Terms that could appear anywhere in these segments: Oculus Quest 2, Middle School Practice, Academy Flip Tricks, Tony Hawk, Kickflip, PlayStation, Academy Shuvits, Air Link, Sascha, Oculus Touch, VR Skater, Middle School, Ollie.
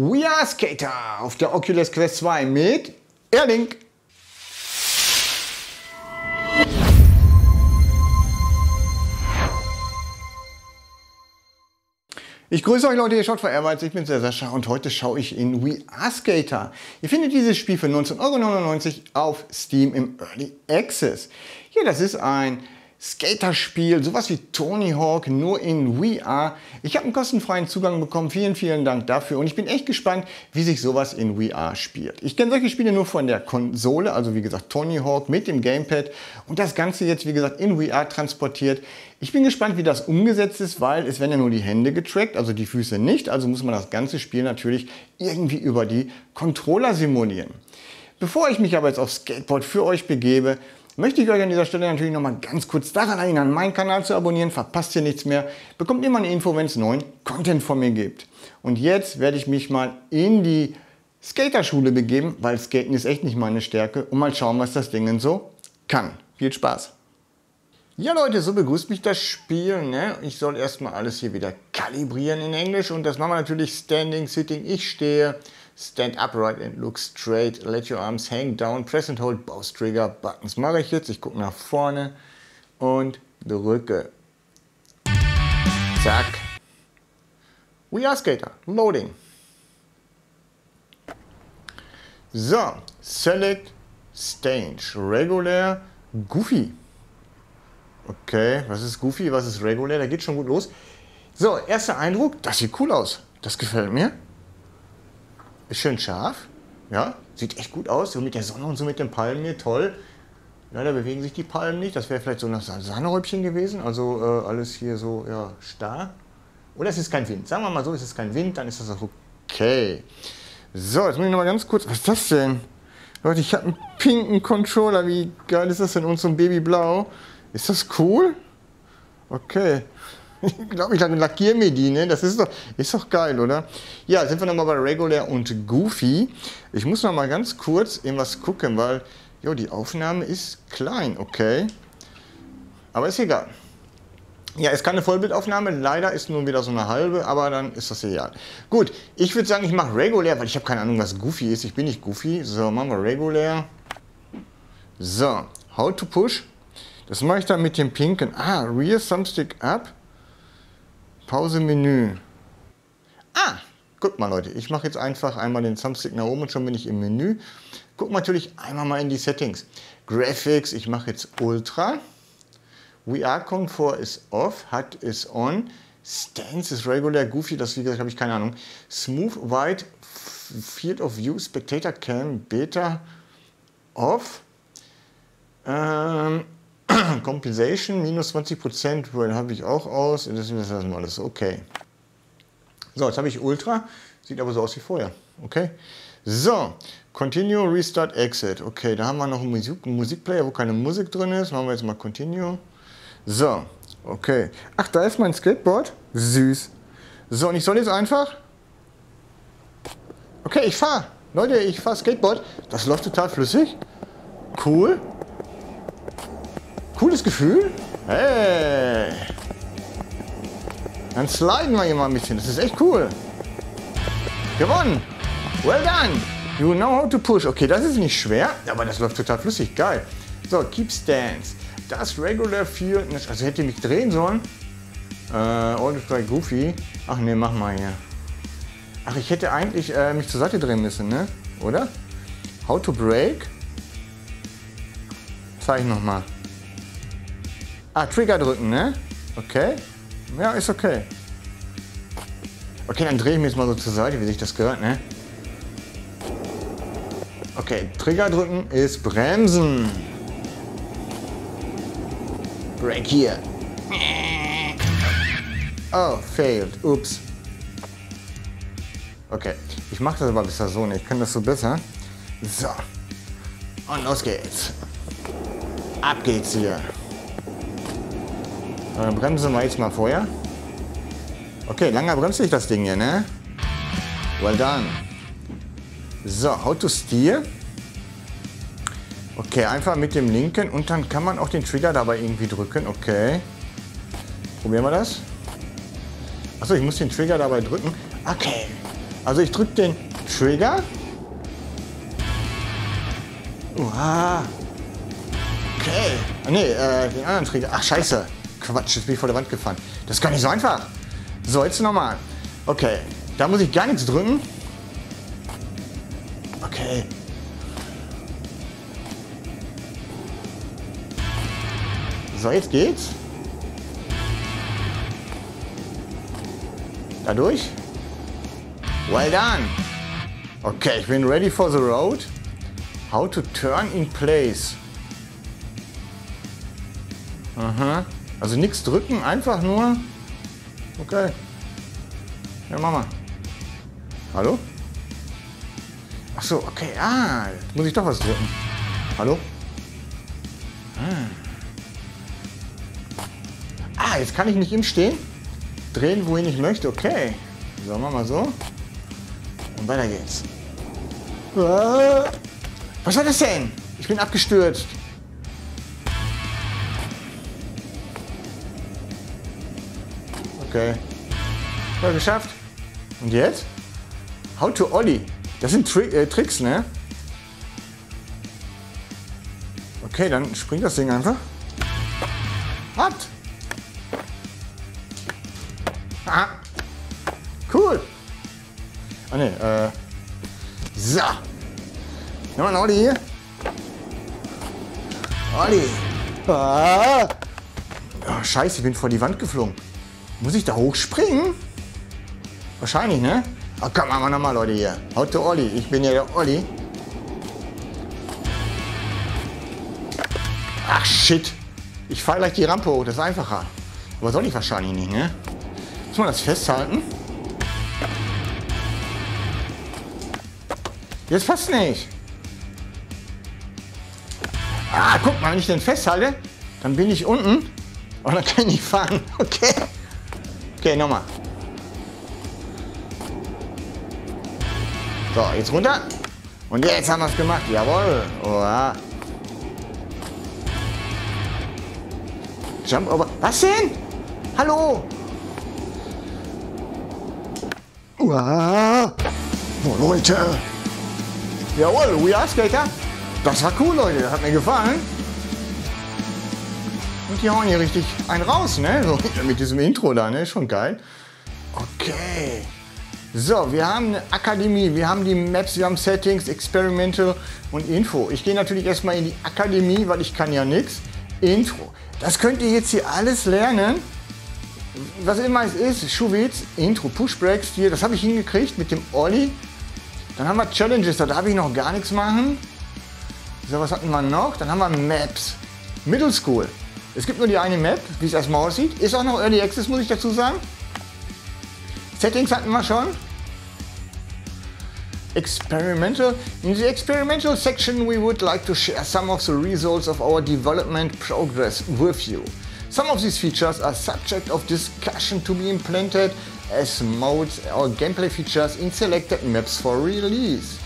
VR Skater auf der Oculus Quest 2 mit Air Link. Ich grüße euch Leute, ihr schaut von Air Bytes, ich bin der Sascha und heute schaue ich in VR Skater. Ihr findet dieses Spiel für 19,99 € auf Steam im Early Access. Ja, das ist ein Skaterspiel, sowas wie Tony Hawk, nur in VR. Ich habe einen kostenfreien Zugang bekommen, vielen, vielen Dank dafür und ich bin echt gespannt, wie sich sowas in VR spielt. Ich kenne solche Spiele nur von der Konsole, also wie gesagt Tony Hawk mit dem Gamepad und das Ganze jetzt wie gesagt in VR transportiert. Ich bin gespannt, wie das umgesetzt ist, weil es werden ja nur die Hände getrackt, also die Füße nicht. Also muss man das ganze Spiel natürlich irgendwie über die Controller simulieren. Bevor ich mich aber jetzt auf Skateboard für euch begebe, möchte ich euch an dieser Stelle natürlich nochmal ganz kurz daran erinnern, meinen Kanal zu abonnieren, verpasst ihr nichts mehr, bekommt immer eine Info, wenn es neuen Content von mir gibt. Und jetzt werde ich mich mal in die Skaterschule begeben, weil Skaten ist echt nicht meine Stärke und mal schauen, was das Ding denn so kann. Viel Spaß! Ja Leute, so begrüßt mich das Spiel, ne? Ich soll erstmal alles hier wieder kalibrieren in Englisch und das machen wir natürlich Standing, Sitting, ich stehe, Stand upright and look straight, let your arms hang down, press and hold both trigger buttons. Mache ich jetzt, ich gucke nach vorne und drücke. Zack. VR Skater, loading. So, select stage, regular, goofy. Okay, was ist goofy, was ist regulär? Da geht schon gut los. So, erster Eindruck, das sieht cool aus. Das gefällt mir. Ist schön scharf. Ja, sieht echt gut aus. So mit der Sonne und so mit den Palmen hier, toll. Leider bewegen sich die Palmen nicht. Das wäre vielleicht so ein Sahnehäubchen gewesen. Also alles hier so, ja, starr. Oder es ist kein Wind. Sagen wir mal so, es ist kein Wind, dann ist das auch okay. So, jetzt muss ich nochmal ganz kurz, was ist das denn? Leute, ich habe einen pinken Controller. Wie geil ist das denn? Und so ein Babyblau. Ist das cool? Okay. Ich glaube, ich lackiere mir die, ne? Das ist doch geil, oder? Ja, sind wir nochmal bei Regular und Goofy. Ich muss nochmal ganz kurz irgendwas gucken, weil, jo, die Aufnahme ist klein, okay. Aber ist egal. Ja, ist keine Vollbildaufnahme, leider ist nur wieder so eine halbe, aber dann ist das egal. Gut, ich würde sagen, ich mache Regular, weil ich habe keine Ahnung, was Goofy ist. Ich bin nicht Goofy. So, machen wir Regular. So, How to Push. Das mache ich dann mit dem pinken. Ah, Rear Thumbstick Up. Pause Menü. Ah, guck mal Leute, ich mache jetzt einfach einmal den Thumbstick nach oben und schon bin ich im Menü. Guck natürlich einmal mal in die Settings. Graphics, ich mache jetzt Ultra. VR Comfort ist Off, HUD ist On. Stance ist Regular, Goofy, das wie gesagt habe ich keine Ahnung. Smooth, Wide, Field of View, Spectator Cam, Beta, Off. Compensation, minus 20%, habe ich auch aus. Das ist alles okay. So, jetzt habe ich Ultra. Sieht aber so aus wie vorher. Okay. So, Continue, Restart, Exit. Okay, da haben wir noch einen Musikplayer, wo keine Musik drin ist. Machen wir jetzt mal Continue. So, okay. Ach, da ist mein Skateboard. Süß. So, und ich soll jetzt einfach... Okay, ich fahre. Leute, ich fahre Skateboard. Das läuft total flüssig. Cool. Cooles Gefühl. Hey. Dann sliden wir hier mal ein bisschen. Das ist echt cool. Gewonnen. Well done. You know how to push. Okay, das ist nicht schwer, aber das läuft total flüssig. Geil. So, keep stance. Das regular für... Also hätte ich mich drehen sollen. Old Strike Goofy. Ach ne, mach mal hier. Ach, ich hätte eigentlich mich zur Seite drehen müssen, ne? Oder? How to break. Zeig ich nochmal. Ah, Trigger drücken, ne? Okay. Ja, ist okay. Okay, dann drehe ich mich jetzt mal so zur Seite, wie sich das gehört, ne? Okay, Trigger drücken ist bremsen. Break hier. Oh, failed. Ups. Okay, ich mache das aber besser so nicht. Ich kann das so besser. So. Und los geht's. Ab geht's hier. Bremsen wir jetzt mal vorher. Okay, lange bremse ich das Ding hier, ne? Well done. So, how to steer. Okay, einfach mit dem linken und dann kann man auch den Trigger dabei irgendwie drücken. Okay. Probieren wir das. Achso, ich muss den Trigger dabei drücken. Okay. Also ich drücke den Trigger. Oha. Okay. Nee, den anderen Trigger. Ach, scheiße. Quatsch, jetzt bin ich vor der Wand gefahren. Das ist gar nicht so einfach. So, jetzt nochmal. Okay, da muss ich gar nichts drücken. Okay. So, jetzt geht's. Dadurch. Well done. Okay, ich bin ready for the road. How to turn in place. Aha. Also nichts drücken, einfach nur. Okay. Ja, mach mal. Hallo? Ach so, okay. Ah, jetzt muss ich doch was drücken. Hallo? Ah, jetzt kann ich nicht im Stehen drehen, wohin ich möchte. Okay. So, machen wir so. Und weiter geht's. Was war das denn? Ich bin abgestürzt. Okay. Ja, geschafft. Und jetzt? How to Ollie. Das sind Tricks, ne? Okay, dann springt das Ding einfach. Hat! Ah! Cool! Ah ne, so! Nochmal ein Ollie hier. Ollie! Ah. Oh, scheiße, ich bin vor die Wand geflogen. Muss ich da hochspringen? Wahrscheinlich, ne? Oh, komm, machen wir nochmal, Leute, hier. How to Ollie. Ich bin ja der Ollie. Ach, shit. Ich fahre gleich die Rampe hoch, das ist einfacher. Aber soll ich wahrscheinlich nicht, ne? Muss man das festhalten? Jetzt passt nicht. Ah, guck mal, wenn ich den festhalte, dann bin ich unten und dann kann ich nicht fahren. Okay. Okay, nochmal. So, jetzt runter. Und jetzt haben wir es gemacht. Jawohl. Oha. Jump over. Was denn? Hallo. Oha. Oh, Leute. Jawohl, VR Skater. Das war cool, Leute. Das hat mir gefallen. Und die hauen hier richtig einen raus, ne? So, mit diesem Intro da, ne? Schon geil. Okay. So, wir haben eine Akademie, wir haben die Maps, wir haben Settings, Experimental und Info. Ich gehe natürlich erstmal in die Akademie, weil ich kann ja nichts. Intro. Das könnt ihr jetzt hier alles lernen. Was immer es ist, Schuhwitz, Intro, Pushbreaks hier, das habe ich hingekriegt mit dem Ollie. Dann haben wir Challenges, da darf ich noch gar nichts machen. So, was hatten wir noch? Dann haben wir Maps. Middle School. Es gibt nur die eine Map, wie es erstmal aussieht. Ist auch noch Early Access, muss ich dazu sagen. Settings hatten wir schon. Experimental. In the experimental section we would like to share some of the results of our development progress with you. Some of these features are subject of discussion to be implemented as modes or gameplay features in selected maps for release.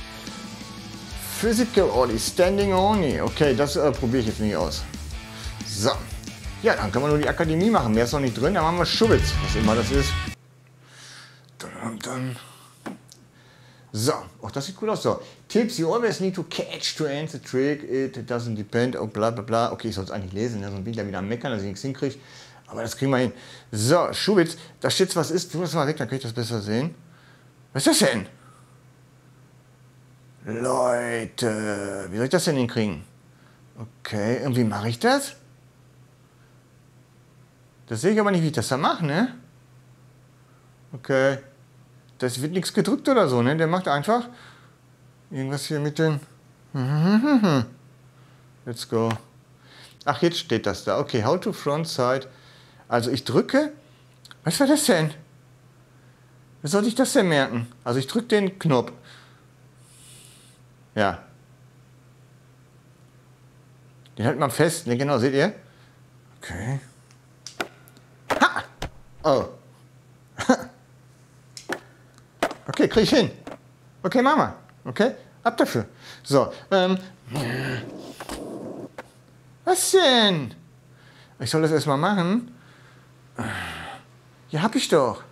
Physical Ollie, Standing Only. Okay, das probiere ich jetzt nicht aus. So. Ja, dann können wir nur die Akademie machen. Mehr ist noch nicht drin, dann machen wir Schubbitz, was immer das ist. So, auch das sieht cool aus. So, Tipps, you always need to catch to end the trick, it doesn't depend on bla bla bla. Okay, ich soll es eigentlich lesen, sonst bin ich da wieder am Meckern, dass ich nichts hinkriege. Aber das kriegen wir hin. So, Schubbitz, da steht was ist. Du musst mal weg, dann kann ich das besser sehen. Was ist das denn? Leute, wie soll ich das denn hinkriegen? Okay, und wie mache ich das? Das sehe ich aber nicht, wie ich das da mache, ne? Okay. Das wird nichts gedrückt oder so, ne? Der macht einfach irgendwas hier mit den... Let's go. Ach, jetzt steht das da. Okay, how to front side. Also ich drücke... Was war das denn? Was sollte ich das denn merken? Also ich drücke den Knopf. Ja. Den halten wir fest, ne? Genau, seht ihr? Okay. Ha! Oh. Okay, krieg ich hin. Okay, Mama. Okay, ab dafür. So, was denn? Ich soll das erstmal machen. Ja, hab ich doch.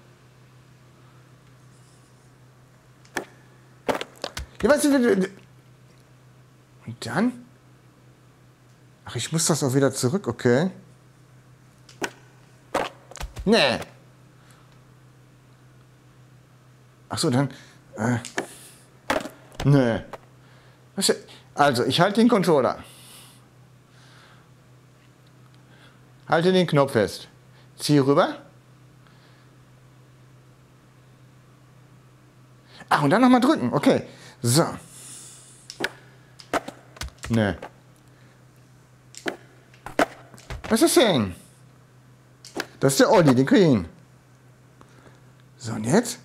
Ja, weißt du, und dann? Ach, ich muss das auch wieder zurück, okay. Nee. Ach so, dann... nee. Also, ich halte den Controller. Halte den Knopf fest. Ziehe rüber. Ach, und dann nochmal drücken. Okay. So. Nee. Was ist denn? Das ist der Olli, den kriege ich hin. So, und jetzt?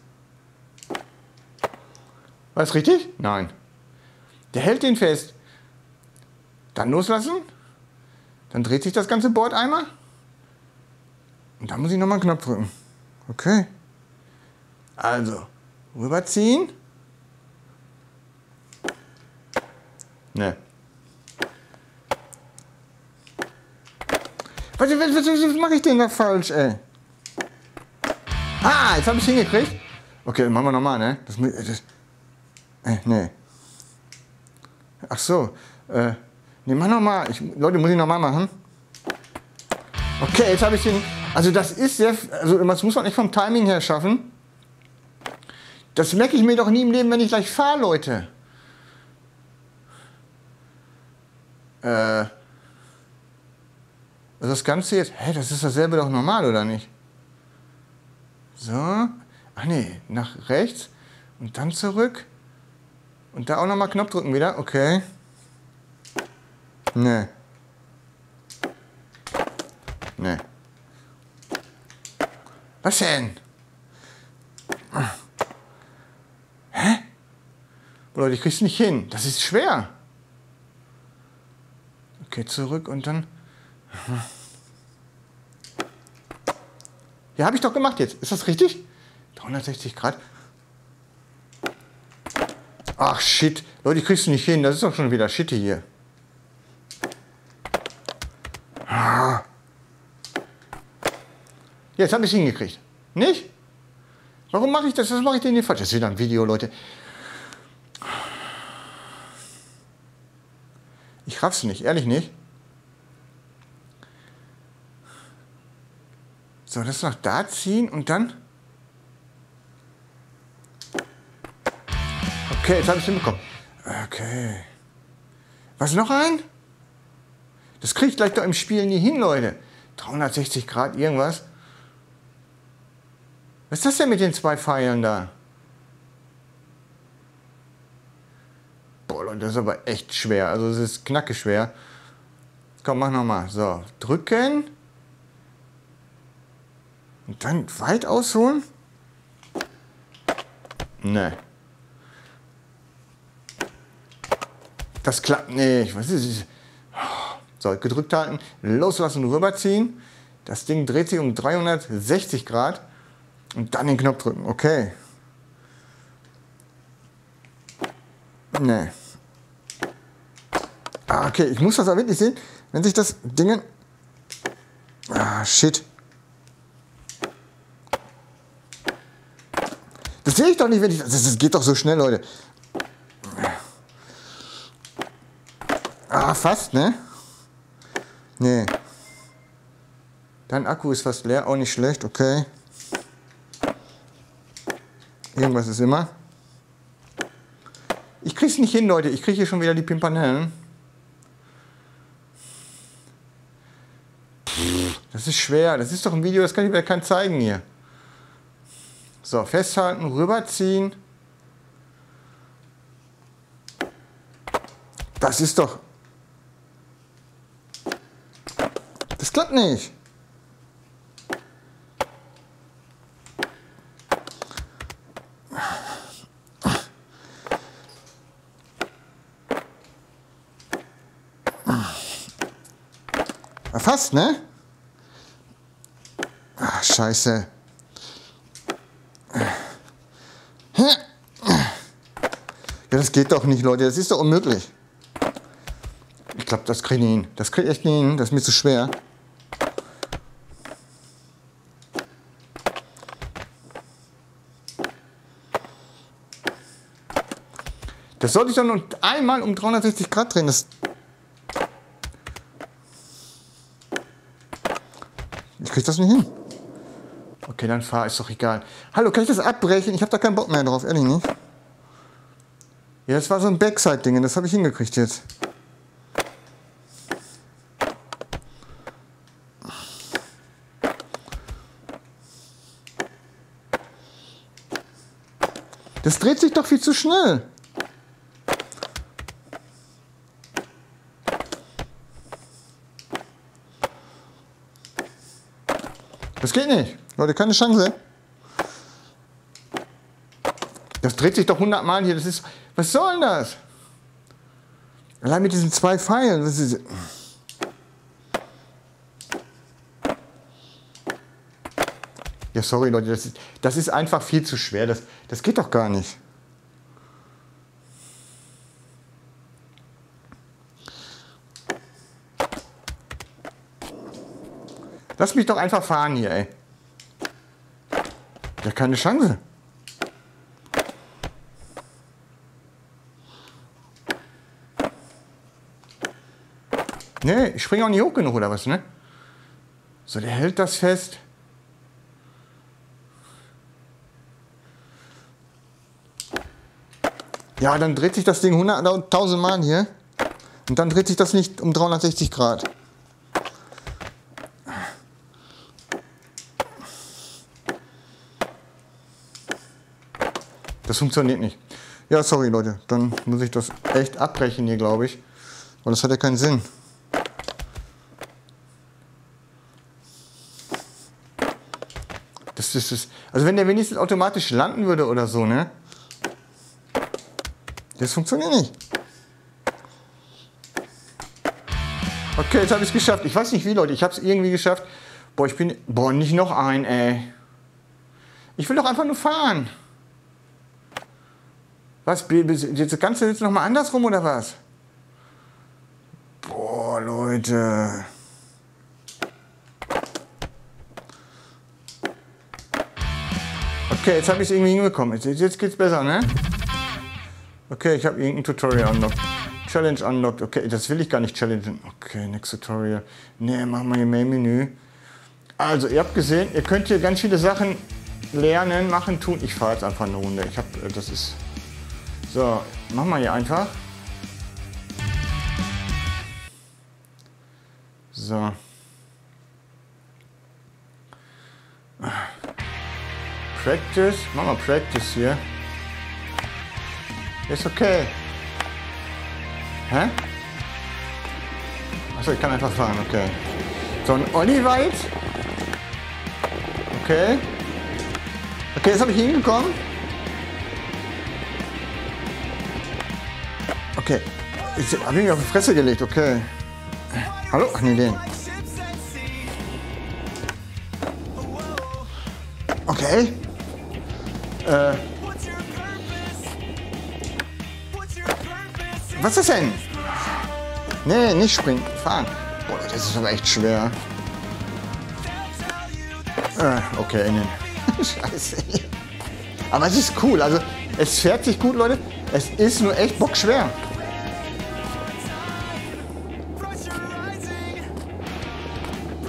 War das richtig? Nein. Der hält den fest. Dann loslassen. Dann dreht sich das ganze Board einmal. Und dann muss ich nochmal einen Knopf drücken. Okay. Also, rüberziehen. Ne. Was mache ich denn da falsch, ey? Ah, jetzt habe ich es hingekriegt. Okay, dann machen wir nochmal, ne? Nee. Ach so. Nee, mach nochmal. Leute, muss ich nochmal machen? Okay, jetzt habe ich den... Also das ist sehr... Also das muss man echt vom Timing her schaffen. Das merke ich mir doch nie im Leben, wenn ich gleich fahre, Leute. Also das Ganze jetzt... Hä, das ist dasselbe doch normal, oder nicht? So. Ach nee, nach rechts. Und dann zurück. Und da auch nochmal Knopf drücken wieder. Okay. Nee. Nee. Was denn? Hä? Oh, Leute, ich krieg's nicht hin. Das ist schwer. Okay, zurück und dann... Ja, habe ich doch gemacht jetzt. Ist das richtig? 360 Grad. Ach, shit. Leute, ich krieg's nicht hin. Das ist doch schon wieder Shit hier. Jetzt habe ich es hingekriegt. Nicht? Warum mache ich das? Was mache ich denn hier falsch? Das ist wieder ein Video, Leute. Ich raff's nicht. Ehrlich nicht. So, das nach da ziehen und dann... Okay, jetzt habe ich den bekommen. Okay. Was, noch ein? Das kriege ich gleich doch im Spiel nie hin, Leute. 360 Grad irgendwas. Was ist das denn mit den zwei Pfeilen da? Boah, Leute, das ist aber echt schwer. Also es ist knackig schwer. Komm, mach nochmal. So, drücken. Und dann weit ausholen. Nee. Das klappt nicht. Was ist das? So, gedrückt halten, loslassen, rüberziehen. Das Ding dreht sich um 360 Grad. Und dann den Knopf drücken. Okay. Nee. Ah, okay, ich muss das auch wirklich sehen. Wenn sich das Ding... Ah, shit. Das sehe ich doch nicht, wenn ich... Das geht doch so schnell, Leute. Ah, fast, ne? Nee. Dein Akku ist fast leer, auch nicht schlecht, okay. Irgendwas ist immer. Ich krieg's nicht hin, Leute. Ich kriege hier schon wieder die Pimpanellen. Das ist schwer. Das ist doch ein Video, das kann ich mir kein zeigen hier. So, festhalten, rüberziehen. Das ist doch... Das klappt nicht. Fast, ne? Ach, scheiße. Ja, das geht doch nicht, Leute. Das ist doch unmöglich. Ich glaube, das kriege ich hin. Das kriege ich echt nicht hin. Das ist mir zu schwer. Das sollte ich dann nur einmal um 360 Grad drehen. Das ich krieg das nicht hin. Okay, dann fahr, ist doch egal. Hallo, kann ich das abbrechen? Ich habe da keinen Bock mehr drauf, ehrlich nicht. Ja, das war so ein Backside-Ding, das habe ich hingekriegt jetzt. Das dreht sich doch viel zu schnell. Das geht nicht. Leute, keine Chance. Das dreht sich doch 100 Mal hier. Das ist, was soll denn das? Allein mit diesen 2 Pfeilen. Das ist, ja, sorry Leute, das ist einfach viel zu schwer. Das geht doch gar nicht. Lass mich doch einfach fahren hier, ey. Ja, keine Chance. Nee, ich springe auch nicht hoch genug, oder was, ne? So, der hält das fest. Ja, dann dreht sich das Ding 100.000 Mal hier. Und dann dreht sich das nicht um 360 Grad. Das funktioniert nicht. Ja, sorry Leute, dann muss ich das echt abbrechen hier, glaube ich. Weil das hat ja keinen Sinn. Das. Also wenn der wenigstens automatisch landen würde oder so, ne? Das funktioniert nicht. Okay, jetzt habe ich es geschafft. Ich weiß nicht wie, Leute. Ich habe es irgendwie geschafft. Boah, Boah, nicht noch ein, ey. Ich will doch einfach nur fahren. Was? Jetzt das Ganze jetzt nochmal andersrum, oder was? Boah, Leute. Okay, jetzt habe ich es irgendwie hinbekommen. Jetzt geht's besser, ne? Okay, ich habe irgendein Tutorial unlocked. Challenge unlocked. Okay, das will ich gar nicht challengen. Okay, next Tutorial. Ne, machen wir hier Main Menü. Also, ihr habt gesehen, ihr könnt hier ganz viele Sachen lernen, machen, tun. Ich fahre jetzt einfach eine Runde. Das ist... So, machen wir hier einfach. So. Practice. Machen wir Practice hier. Ist okay. Hä? Achso, ich kann einfach fahren, okay. So, ein Olli-Wald. Okay. Okay, jetzt habe ich hingekommen. Okay. Ich habe ihn auf die Fresse gelegt, okay. Hallo? Ach, nee, den. Okay. Was ist denn? Nee, nicht springen, fahren. Boah, das ist aber echt schwer. Okay, innen. Scheiße. Aber es ist cool, also es fährt sich gut, Leute. Es ist nur echt bockschwer.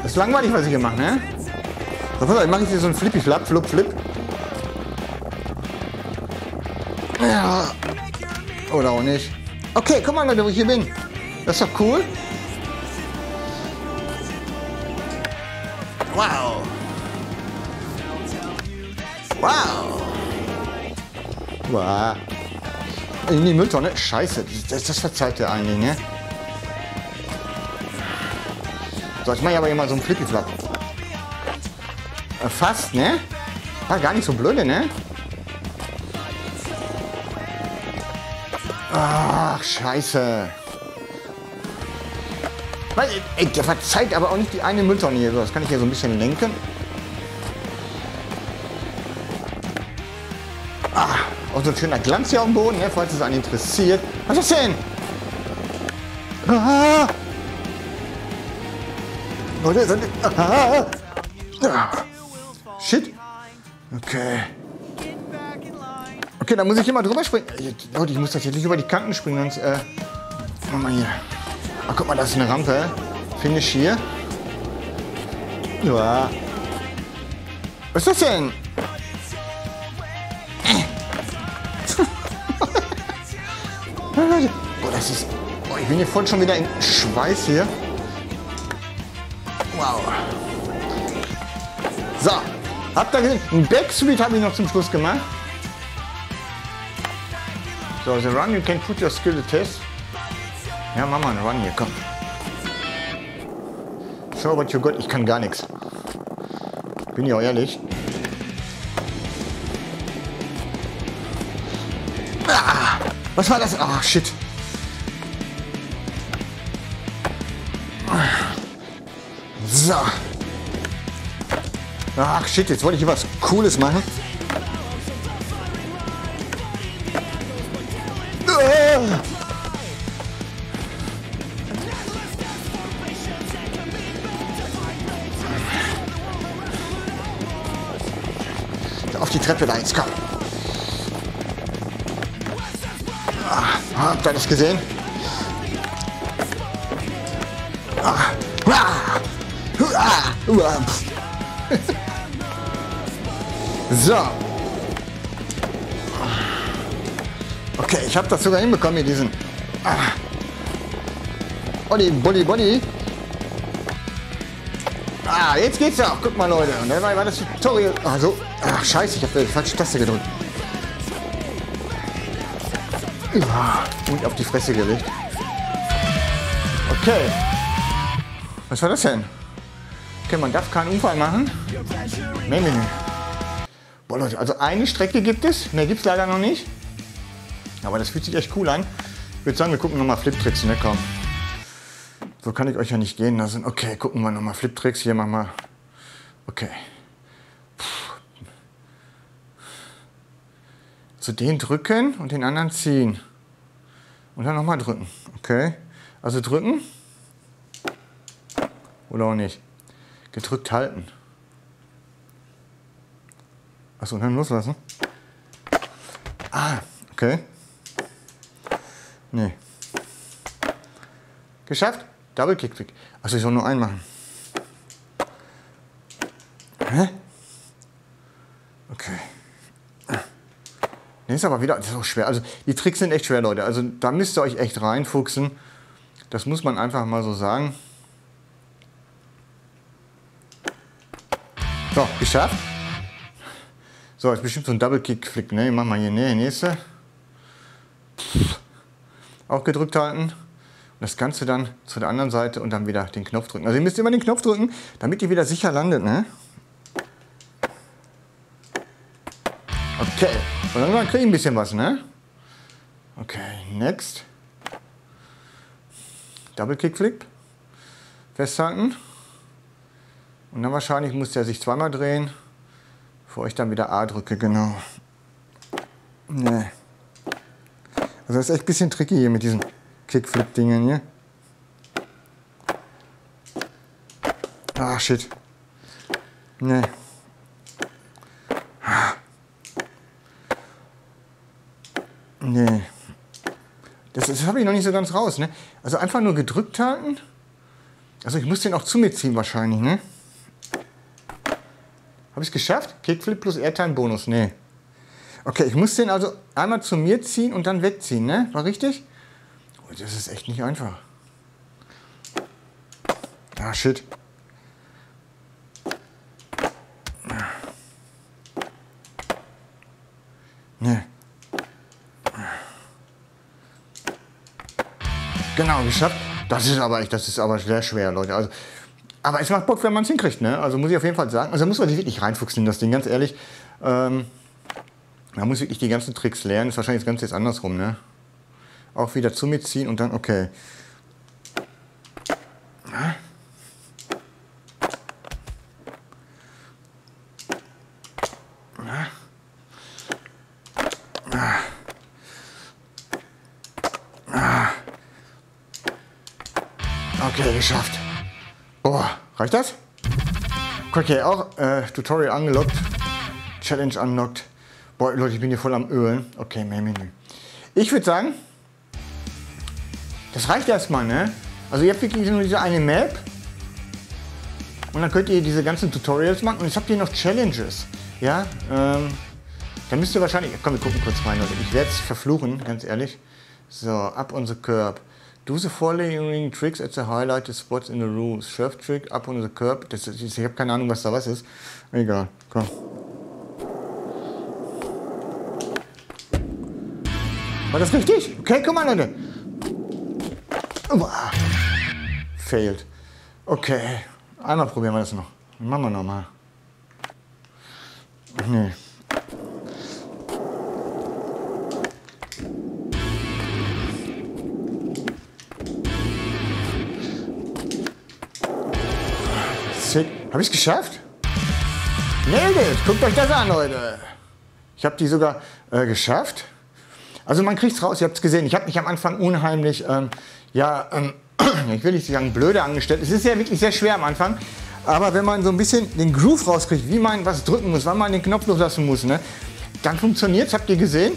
Das ist langweilig, was ich hier mache, ne? So, pass auf, ich mache jetzt hier so einen Flippy-Flap, Flup-Flip. Ja. Oder auch nicht. Okay, guck mal Leute, wo ich hier bin. Das ist doch cool. Wow. Wow. Wow. In die Mülltonne. Scheiße, das verzeiht der eigentlich, ne? So, ich mache aber immer so einen Flippiflap. Fast, ne? War gar nicht so blöde, ne? Ach, scheiße. Ey, der verzeiht aber auch nicht die eine Mülltonne hier. Das kann ich hier so ein bisschen lenken. Ach, auch so ein schöner Glanz hier auf dem Boden, ne, falls es einen interessiert. Was ist das denn? Ah. Leute, ah. Ah. Shit. Okay. Okay, dann muss ich hier mal drüber springen. Leute, ich muss das jetzt nicht über die Kanten springen, sonst. Mach mal hier. Ach, guck mal, das ist eine Rampe. Finish hier. Ja. Was ist das denn? Boah, das ist. Oh, ich bin hier voll schon wieder in Schweiß hier. Wow. So. Habt ihr gesehen? Ein Backsweep habe ich noch zum Schluss gemacht. So, the run, you can put your skill to test. Ja, mach mal einen Run hier, komm. Show what you got, ich kann gar nichts. Bin ja ehrlich. Ah, was war das? Ach, shit. So. Ach, shit, jetzt wollte ich hier was Cooles machen. Auf die Treppe da jetzt, komm. Ah, habt ihr das gesehen? Ah, so. Okay, ich habe das sogar hinbekommen hier, diesen. Ah. Olli, Bolli, Bolli. Ah, jetzt geht's ja auch. Guck mal, Leute. Und dann war das Tutorial. Ach so. Ach, scheiße, ich habe die falsche Taste gedrückt. Und auf die Fresse gelegt. Okay. Was war das denn? Okay, man darf keinen Unfall machen. Nein, nein, nein. Boah, Leute, also eine Strecke gibt es. Mehr gibt es leider noch nicht. Aber das fühlt sich echt cool an. Ich würde sagen, wir gucken nochmal Fliptricks, ne, komm. So kann ich euch ja nicht gehen lassen. Okay, gucken wir nochmal Fliptricks. Hier machen wir... Okay. Also den drücken und den anderen ziehen. Und dann nochmal drücken. Okay. Also drücken. Oder auch nicht. Gedrückt halten. Achso, und dann loslassen. Ah, okay. Nee. Geschafft? Double Kickflip. Achso, ich soll nur einen machen. Hä? Okay. Nee, ist aber wieder, das ist auch schwer. Also die Tricks sind echt schwer, Leute. Also da müsst ihr euch echt reinfuchsen. Das muss man einfach mal so sagen. So, geschafft. So, jetzt bestimmt so ein Double Kickflip. Ne, ich mach mal hier, ne, nächste. Auch gedrückt halten. Und das Ganze dann zu der anderen Seite und dann wieder den Knopf drücken. Also ihr müsst immer den Knopf drücken, damit ihr wieder sicher landet, ne? Okay. Und dann kriege ich ein bisschen was, ne? Okay, next. Double Kickflip. Festhalten. Und dann wahrscheinlich muss der sich zweimal drehen, bevor ich dann wieder A drücke, genau. Ne. Also das ist echt ein bisschen tricky hier mit diesen Kickflip-Dingen hier. Ah, shit. Ne. Nee. Das habe ich noch nicht so ganz raus, ne? Also einfach nur gedrückt halten. Also ich muss den auch zu mir ziehen wahrscheinlich, ne? Habe ich es geschafft? Kickflip plus Airtime-Bonus, ne. Okay, ich muss den also einmal zu mir ziehen und dann wegziehen, ne? War richtig? Oh, das ist echt nicht einfach. Ah, shit. Ne. Genau, geschafft. Das ist aber sehr schwer, Leute. Also, aber es macht Bock, wenn man es hinkriegt, ne? Also muss ich auf jeden Fall sagen. Also da muss man sich wirklich reinfuchsen in das Ding, ganz ehrlich. Man muss wirklich die ganzen Tricks lernen. Ist wahrscheinlich das Ganze jetzt andersrum, ne? Auch wieder zu mir ziehen und dann, okay. Okay, geschafft. Boah, reicht das? Okay, auch Tutorial unlocked, Challenge unlocked. Boah, Leute, ich bin hier voll am Ölen. Okay, mehr Menü. Ich würde sagen, das reicht erstmal, ne? Also ihr habt wirklich nur diese eine Map. Und dann könnt ihr diese ganzen Tutorials machen. Und jetzt habt ihr noch Challenges. Ja, dann müsst ihr wahrscheinlich... Komm, wir gucken kurz rein, Leute. Ich werde es verfluchen, ganz ehrlich. So, up on the curb. Do the following tricks at the highlighted spots in the rules. Surf trick, up on the curb. Das ist, ich habe keine Ahnung, was da was ist. Egal, komm. War das richtig? Okay, komm mal, Leute. Uah. Failed. Okay, einmal probieren wir das noch. Machen wir nochmal. Nee. Habe ich es geschafft? Nailed it! Guckt euch das an, Leute! Ich habe die sogar geschafft. Also man kriegt es raus, ihr habt es gesehen. Ich habe mich am Anfang unheimlich, ich will nicht sagen blöde angestellt. Es ist ja wirklich sehr schwer am Anfang. Aber wenn man so ein bisschen den Groove rauskriegt, wie man was drücken muss, wann man den Knopf loslassen muss, ne, dann funktioniert es, habt ihr gesehen.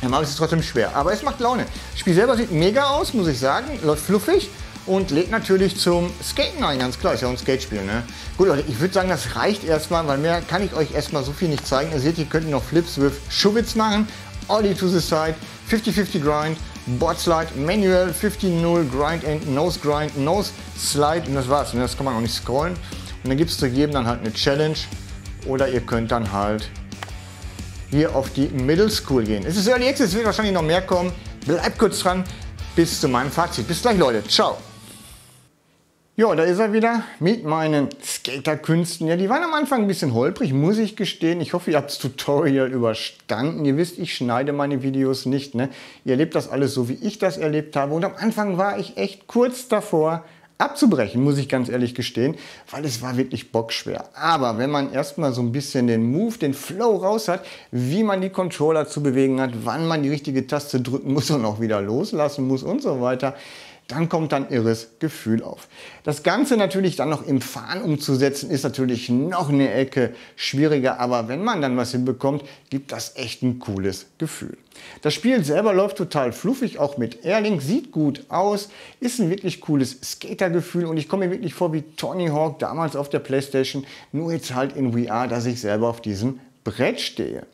Dann ist es trotzdem schwer. Aber es macht Laune. Das Spiel selber sieht mega aus, muss ich sagen. Läuft fluffig. Und lädt natürlich zum Skaten ein, ganz klar, ist ja auch ein Skatespiel, ne? Gut, Leute, ich würde sagen, das reicht erstmal, weil mehr kann ich euch erstmal so viel nicht zeigen. Ihr seht, ihr könnt noch Flips with Shuvits machen, Ollie to the side, 50-50 Grind, Board Slide, Manual, 50-0 Grind and Nose Grind, Nose Slide und das war's, ne? Das kann man auch nicht scrollen. Und dann gibt es zu jedem dann halt eine Challenge oder ihr könnt dann halt hier auf die Middle School gehen. Es ist Early Access, es wird wahrscheinlich noch mehr kommen. Bleibt kurz dran, bis zu meinem Fazit. Bis gleich, Leute, ciao! Jo, da ist er wieder mit meinen Skaterkünsten. Ja, die waren am Anfang ein bisschen holprig, muss ich gestehen. Ich hoffe, ihr habt das Tutorial überstanden. Ihr wisst, ich schneide meine Videos nicht, ne? Ihr erlebt das alles so, wie ich das erlebt habe. Und am Anfang war ich echt kurz davor abzubrechen, muss ich ganz ehrlich gestehen, weil es war wirklich bockschwer. Aber wenn man erstmal so ein bisschen den Move, den Flow raus hat, wie man die Controller zu bewegen hat, wann man die richtige Taste drücken muss und auch wieder loslassen muss und so weiter, dann kommt dann irres Gefühl auf. Das Ganze natürlich dann noch im Fahren umzusetzen, ist natürlich noch eine Ecke schwieriger, aber wenn man dann was hinbekommt, gibt das echt ein cooles Gefühl. Das Spiel selber läuft total fluffig, auch mit Air Link, sieht gut aus, ist ein wirklich cooles Skatergefühl und ich komme mir wirklich vor wie Tony Hawk damals auf der PlayStation, nur jetzt halt in VR, dass ich selber auf diesem Brett stehe.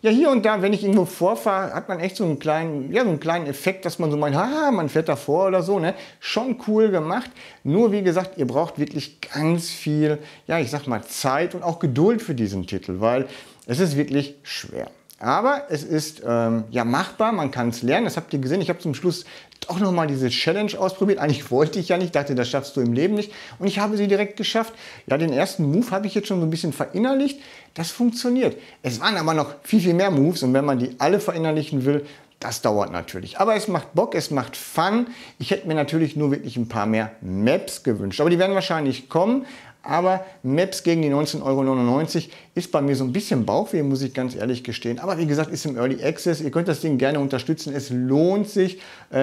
Ja, hier und da, wenn ich irgendwo vorfahre, hat man echt so einen kleinen, ja, so einen kleinen Effekt, dass man so meint, haha, man fährt davor oder so, ne? Schon cool gemacht. Nur, wie gesagt, ihr braucht wirklich ganz viel, ja, ich sag mal, Zeit und auch Geduld für diesen Titel, weil es ist wirklich schwer. Aber es ist ja machbar, man kann es lernen, das habt ihr gesehen. Ich habe zum Schluss doch nochmal diese Challenge ausprobiert. Eigentlich wollte ich ja nicht, dachte, das schaffst du im Leben nicht. Und ich habe sie direkt geschafft. Ja, den ersten Move habe ich jetzt schon so ein bisschen verinnerlicht. Das funktioniert. Es waren aber noch viel, viel mehr Moves und wenn man die alle verinnerlichen will, das dauert natürlich. Aber es macht Bock, es macht Fun. Ich hätte mir natürlich nur wirklich ein paar mehr Maps gewünscht, aber die werden wahrscheinlich kommen. Aber Maps gegen die 19,99 € ist bei mir so ein bisschen Bauchweh, muss ich ganz ehrlich gestehen. Aber wie gesagt, ist im Early Access. Ihr könnt das Ding gerne unterstützen. Es lohnt sich.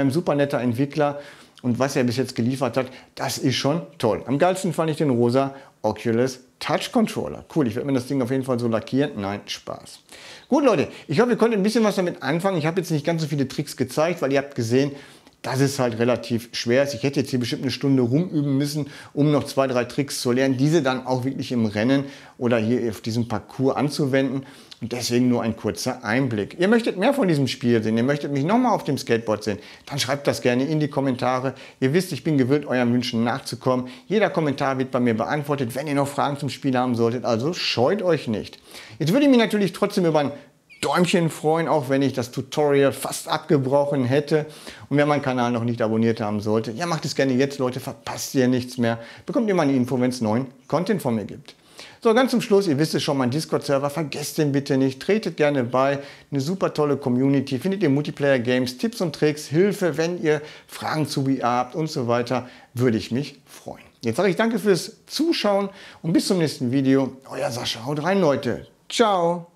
Super netter Entwickler. Und was er bis jetzt geliefert hat, das ist schon toll. Am geilsten fand ich den rosa Oculus Touch Controller. Cool, ich werde mir das Ding auf jeden Fall so lackieren. Nein, Spaß. Gut, Leute, ich hoffe, ihr konntet ein bisschen was damit anfangen. Ich habe jetzt nicht ganz so viele Tricks gezeigt, weil ihr habt gesehen, dass es halt relativ schwer ist. Ich hätte jetzt hier bestimmt eine Stunde rumüben müssen, um noch 2, 3 Tricks zu lernen, diese dann auch wirklich im Rennen oder hier auf diesem Parcours anzuwenden. Und deswegen nur ein kurzer Einblick. Ihr möchtet mehr von diesem Spiel sehen, ihr möchtet mich nochmal auf dem Skateboard sehen, dann schreibt das gerne in die Kommentare. Ihr wisst, ich bin gewillt, euren Wünschen nachzukommen. Jeder Kommentar wird bei mir beantwortet, wenn ihr noch Fragen zum Spiel haben solltet, also scheut euch nicht. Jetzt würde ich mich natürlich trotzdem über ein Däumchen freuen, auch wenn ich das Tutorial fast abgebrochen hätte. Und wer meinen Kanal noch nicht abonniert haben sollte, ja, macht es gerne jetzt, Leute, verpasst ihr nichts mehr. Bekommt immer eine Info, wenn es neuen Content von mir gibt. So, ganz zum Schluss, ihr wisst es schon, mein Discord-Server, vergesst den bitte nicht, tretet gerne bei, eine super tolle Community, findet ihr Multiplayer-Games, Tipps und Tricks, Hilfe, wenn ihr Fragen zu VR habt und so weiter, würde ich mich freuen. Jetzt sage ich danke fürs Zuschauen und bis zum nächsten Video. Euer Sascha, haut rein, Leute. Ciao!